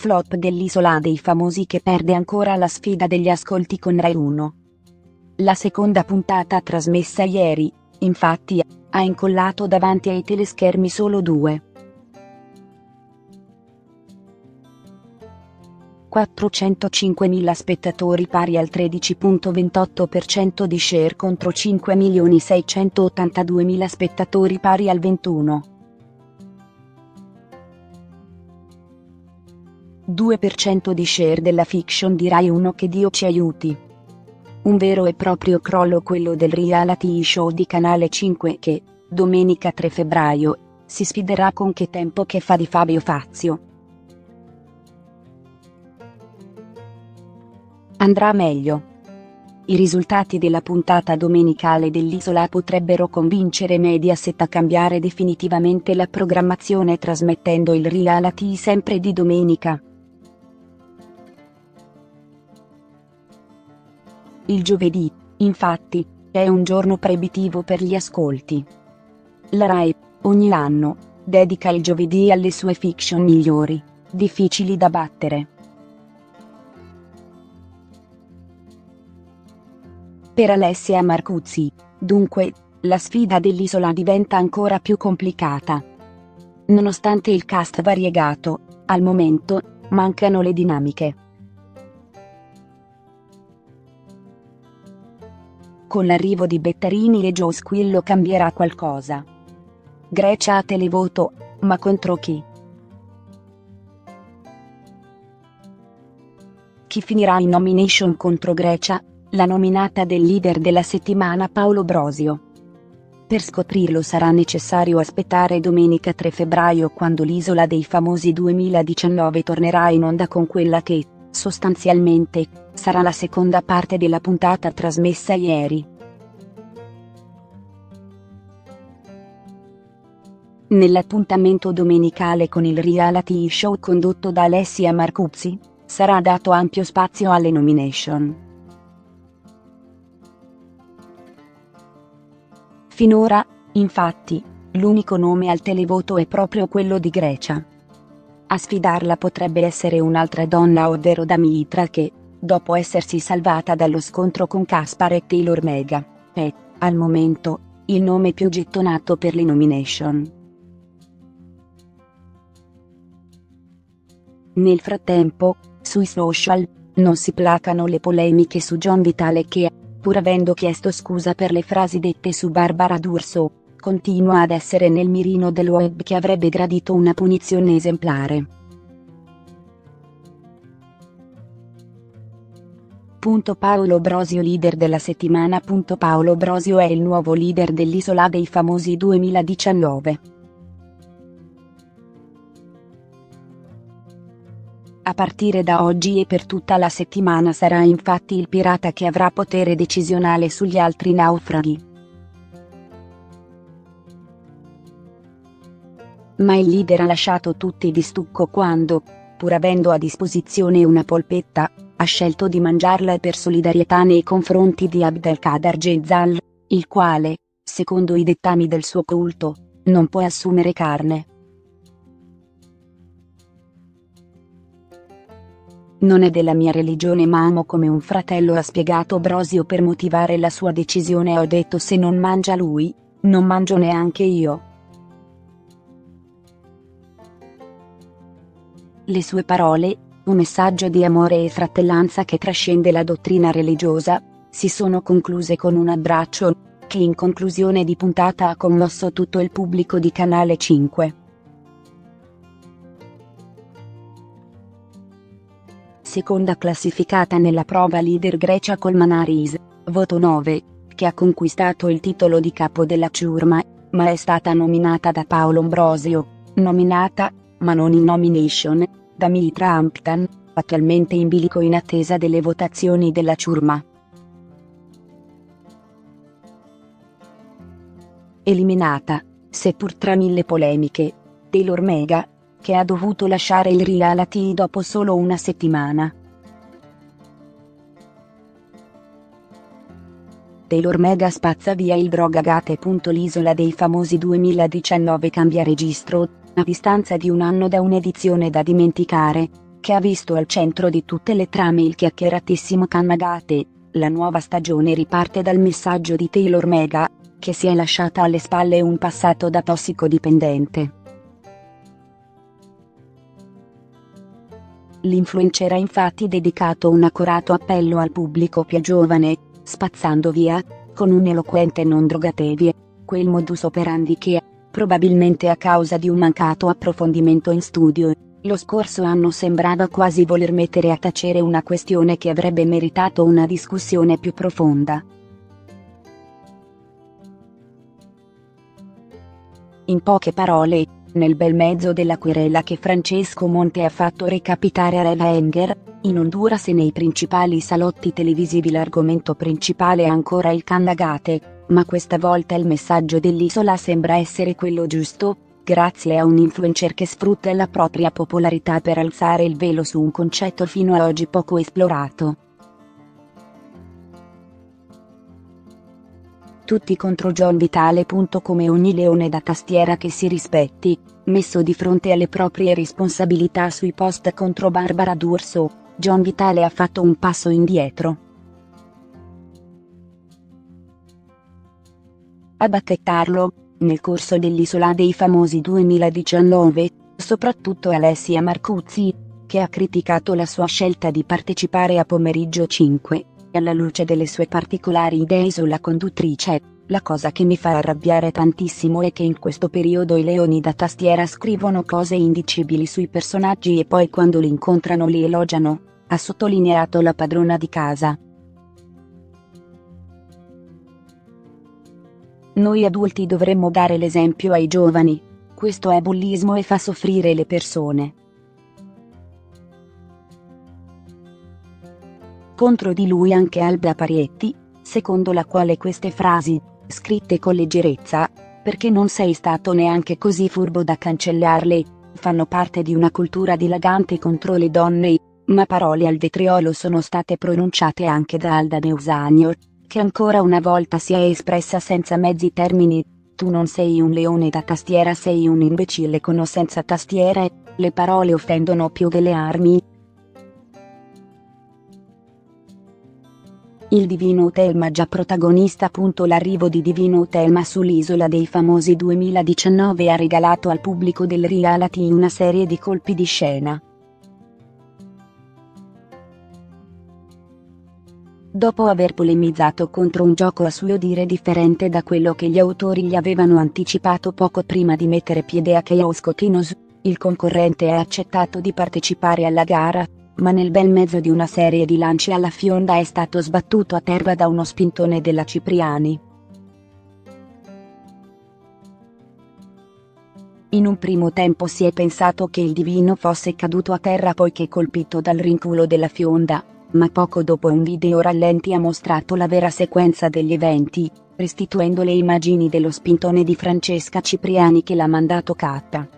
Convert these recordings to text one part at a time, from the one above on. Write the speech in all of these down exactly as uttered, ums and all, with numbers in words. flop dell'Isola dei Famosi che perde ancora la sfida degli ascolti con Raiuno. La seconda puntata trasmessa ieri, infatti, ha incollato davanti ai teleschermi solo due. quattrocentocinquemila spettatori, pari al tredici virgola ventotto per cento di share contro cinque milioni seicentoottantaduemila spettatori, pari al ventuno virgola due per cento di share della fiction di Rai uno Che Dio ci aiuti. Un vero e proprio crollo quello del reality show di Canale cinque che, domenica tre febbraio, si sfiderà con Che tempo che fa di Fabio Fazio. Andrà meglio. I risultati della puntata domenicale dell'Isola potrebbero convincere Mediaset a cambiare definitivamente la programmazione trasmettendo il reality sempre di domenica. Il giovedì, infatti, è un giorno proibitivo per gli ascolti. La Rai, ogni anno, dedica il giovedì alle sue fiction migliori, difficili da battere. Per Alessia Marcuzzi, dunque, la sfida dell'Isola diventa ancora più complicata. Nonostante il cast variegato, al momento, mancano le dinamiche. Con l'arrivo di Bettarini e Jo Squillo cambierà qualcosa. Grecia a televoto, ma contro chi? Chi finirà in nomination contro Grecia? La nominata del leader della settimana Paolo Brosio. Per scoprirlo sarà necessario aspettare domenica tre febbraio, quando l'Isola dei Famosi duemiladiciannove tornerà in onda con quella che, sostanzialmente, sarà la seconda parte della puntata trasmessa ieri. Nell'appuntamento domenicale con il reality show condotto da Alessia Marcuzzi, sarà dato ampio spazio alle nomination. Finora, infatti, l'unico nome al televoto è proprio quello di Grecia. A sfidarla potrebbe essere un'altra donna, ovvero Demetra, che, dopo essersi salvata dallo scontro con Kaspar e Taylor Mega, è, al momento, il nome più gettonato per le nomination. Nel frattempo, sui social, non si placano le polemiche su John Vitale che, pur avendo chiesto scusa per le frasi dette su Barbara D'Urso, continua ad essere nel mirino del web che avrebbe gradito una punizione esemplare. Paolo Brosio, leader della settimana. Paolo Brosio è il nuovo leader dell'Isola dei Famosi duemiladiciannove. A partire da oggi e per tutta la settimana sarà infatti il pirata che avrà potere decisionale sugli altri naufraghi. Ma il leader ha lasciato tutti di stucco quando, pur avendo a disposizione una polpetta, ha scelto di mangiarla per solidarietà nei confronti di Abdelkader Jezal, il quale, secondo i dettami del suo culto, non può assumere carne. Non è della mia religione ma amo come un fratello, ha spiegato Brosio per motivare la sua decisione. Ho detto, se non mangia lui, non mangio neanche io. Le sue parole, un messaggio di amore e fratellanza che trascende la dottrina religiosa, si sono concluse con un abbraccio, che in conclusione di puntata ha commosso tutto il pubblico di Canale cinque. Seconda classificata nella prova leader Grecia Colmenares, voto nove, che ha conquistato il titolo di capo della ciurma, ma è stata nominata da Paolo Ambrosio, nominata, ma non in nomination, da Mitra Hampton, attualmente in bilico in attesa delle votazioni della ciurma. Eliminata, seppur tra mille polemiche, Taylor Mega, che ha dovuto lasciare il reality dopo solo una settimana. Taylor Mega spazza via il Cannagate. L'Isola dei Famosi duemiladiciannove cambia registro, a distanza di un anno da un'edizione da dimenticare, che ha visto al centro di tutte le trame il chiacchieratissimo Cannagate. La nuova stagione riparte dal messaggio di Taylor Mega, che si è lasciata alle spalle un passato da tossicodipendente. L'influencer ha infatti dedicato un accurato appello al pubblico più giovane, spazzando via, con un eloquente non drogatevi, quel modus operandi che, probabilmente a causa di un mancato approfondimento in studio, lo scorso anno sembrava quasi voler mettere a tacere una questione che avrebbe meritato una discussione più profonda. In poche parole, nel bel mezzo della querela che Francesco Monte ha fatto recapitare a Eva Henger, in Honduras e nei principali salotti televisivi l'argomento principale è ancora il Cannagate, ma questa volta il messaggio dell'isola sembra essere quello giusto, grazie a un influencer che sfrutta la propria popolarità per alzare il velo su un concetto fino a oggi poco esplorato. Tutti contro John Vitale. Come ogni leone da tastiera che si rispetti, messo di fronte alle proprie responsabilità sui post contro Barbara D'Urso, John Vitale ha fatto un passo indietro. A bacchettarlo, nel corso dell'Isola dei Famosi duemiladiciannove, soprattutto Alessia Marcuzzi, che ha criticato la sua scelta di partecipare a Pomeriggio cinque. Alla luce delle sue particolari idee sulla conduttrice, la cosa che mi fa arrabbiare tantissimo è che in questo periodo i leoni da tastiera scrivono cose indicibili sui personaggi e poi quando li incontrano li elogiano, ha sottolineato la padrona di casa. Noi adulti dovremmo dare l'esempio ai giovani, questo è bullismo e fa soffrire le persone. Contro di lui anche Alda Parietti, secondo la quale queste frasi, scritte con leggerezza, perché non sei stato neanche così furbo da cancellarle, fanno parte di una cultura dilagante contro le donne, ma parole al vetriolo sono state pronunciate anche da Alda D'Eusanio, che ancora una volta si è espressa senza mezzi termini, tu non sei un leone da tastiera, sei un imbecille con o senza tastiere, le parole offendono più delle armi. Il Divino Thelma già protagonista. L'arrivo di Divino Thelma sull'Isola dei Famosi duemiladiciannove ha regalato al pubblico del reality una serie di colpi di scena. Dopo aver polemizzato contro un gioco a suo dire differente da quello che gli autori gli avevano anticipato poco prima di mettere piede a Chaos Cotinos, il concorrente ha accettato di partecipare alla gara, ma nel bel mezzo di una serie di lanci alla fionda è stato sbattuto a terra da uno spintone della Cipriani. In un primo tempo si è pensato che il divino fosse caduto a terra poiché colpito dal rinculo della fionda, ma poco dopo un video rallenti ha mostrato la vera sequenza degli eventi, restituendo le immagini dello spintone di Francesca Cipriani che l'ha mandato catta.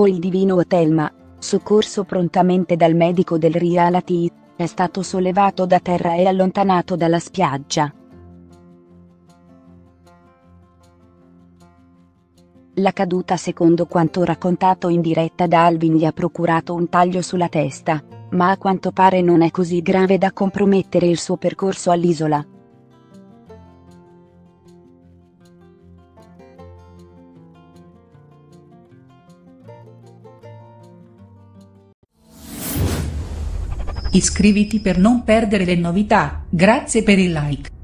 O il Divino Thelma, soccorso prontamente dal medico del reality, è stato sollevato da terra e allontanato dalla spiaggia. La caduta, secondo quanto raccontato in diretta da Alvin, gli ha procurato un taglio sulla testa, ma a quanto pare non è così grave da compromettere il suo percorso all'isola. Iscriviti per non perdere le novità, grazie per il like.